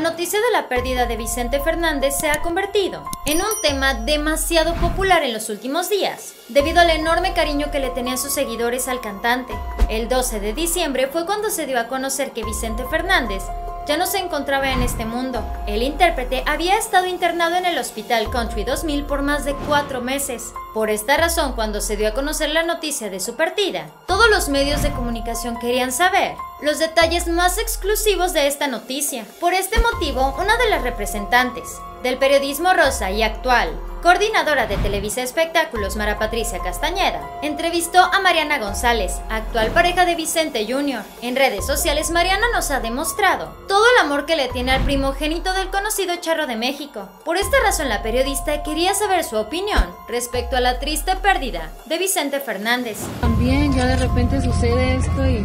la noticia de la pérdida de Vicente Fernández se ha convertido en un tema demasiado popular en los últimos días, debido al enorme cariño que le tenían sus seguidores al cantante. El 12 de diciembre fue cuando se dio a conocer que Vicente Fernández ya no se encontraba en este mundo. El intérprete había estado internado en el Hospital Country 2000 por más de 4 meses. Por esta razón, cuando se dio a conocer la noticia de su partida, todos los medios de comunicación querían saber los detalles más exclusivos de esta noticia. Por este motivo, una de las representantes del periodismo rosa y actual coordinadora de Televisa Espectáculos, Mara Patricia Castañeda, entrevistó a Mariana González, actual pareja de Vicente Jr. En redes sociales, Mariana nos ha demostrado todo el amor que le tiene al primogénito del conocido Charro de México. Por esta razón, la periodista quería saber su opinión respecto a la triste pérdida de Vicente Fernández. También ya de repente sucede esto y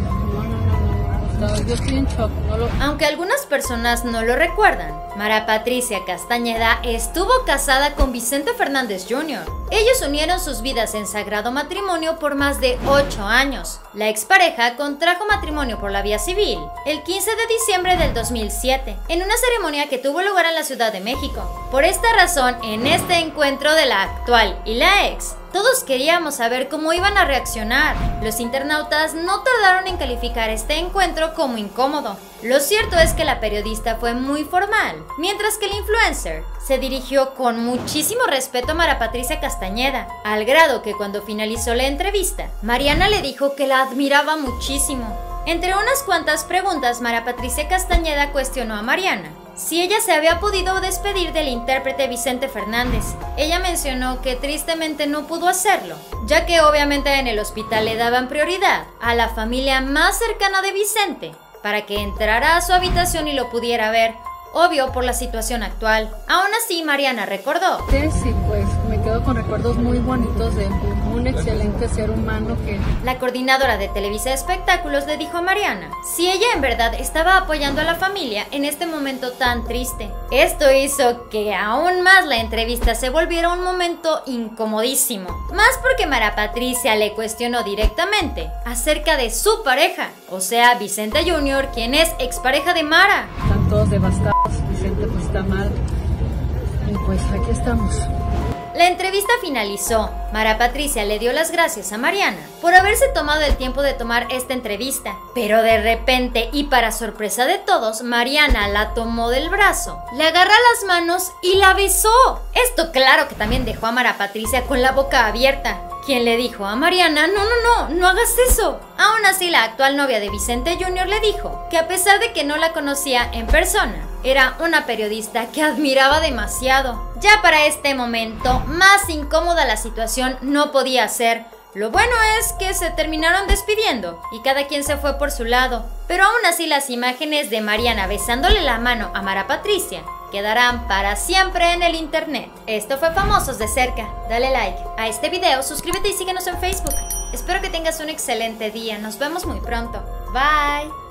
yo estoy en shock. Aunque algunas personas no lo recuerdan, Mara Patricia Castañeda estuvo casada con Vicente Fernández Jr. Ellos unieron sus vidas en sagrado matrimonio por más de 8 años. La expareja contrajo matrimonio por la vía civil el 15 de diciembre del 2007, en una ceremonia que tuvo lugar en la Ciudad de México. Por esta razón, en este encuentro de la actual y la ex, todos queríamos saber cómo iban a reaccionar. Los internautas no tardaron en calificar este encuentro como incómodo. Lo cierto es que la periodista fue muy formal, mientras que el influencer se dirigió con muchísimo respeto a Mara Patricia Castañeda, al grado que cuando finalizó la entrevista, Mariana le dijo que la admiraba muchísimo. Entre unas cuantas preguntas, Mara Patricia Castañeda cuestionó a Mariana si ella se había podido despedir del intérprete Vicente Fernández. Ella mencionó que tristemente no pudo hacerlo, ya que obviamente en el hospital le daban prioridad a la familia más cercana de Vicente para que entrara a su habitación y lo pudiera ver, obvio por la situación actual. Aún así, Mariana recordó: sí, pues me quedo con recuerdos muy bonitos de un excelente ser humano que... La coordinadora de Televisa Espectáculos le dijo a Mariana si ella en verdad estaba apoyando a la familia en este momento tan triste. Esto hizo que aún más la entrevista se volviera un momento incomodísimo, más porque Mara Patricia le cuestionó directamente acerca de su pareja, o sea, Vicente Jr., quien es expareja de Mara. Están todos devastados, Vicente pues está mal y pues aquí estamos. La entrevista finalizó. Mara Patricia le dio las gracias a Mariana por haberse tomado el tiempo de tomar esta entrevista. Pero de repente, y para sorpresa de todos, Mariana la tomó del brazo, le agarró las manos y la besó. Esto claro que también dejó a Mara Patricia con la boca abierta, quien le dijo a Mariana: no hagas eso. Aún así, la actual novia de Vicente Jr. le dijo que a pesar de que no la conocía en persona, era una periodista que admiraba demasiado. Ya para este momento, más incómoda la situación no podía ser. Lo bueno es que se terminaron despidiendo y cada quien se fue por su lado. Pero aún así, las imágenes de Mariana besándole la mano a Mara Patricia quedarán para siempre en el internet. Esto fue Famosos de Cerca. Dale like a este video, suscríbete y síguenos en Facebook. Espero que tengas un excelente día. Nos vemos muy pronto. Bye.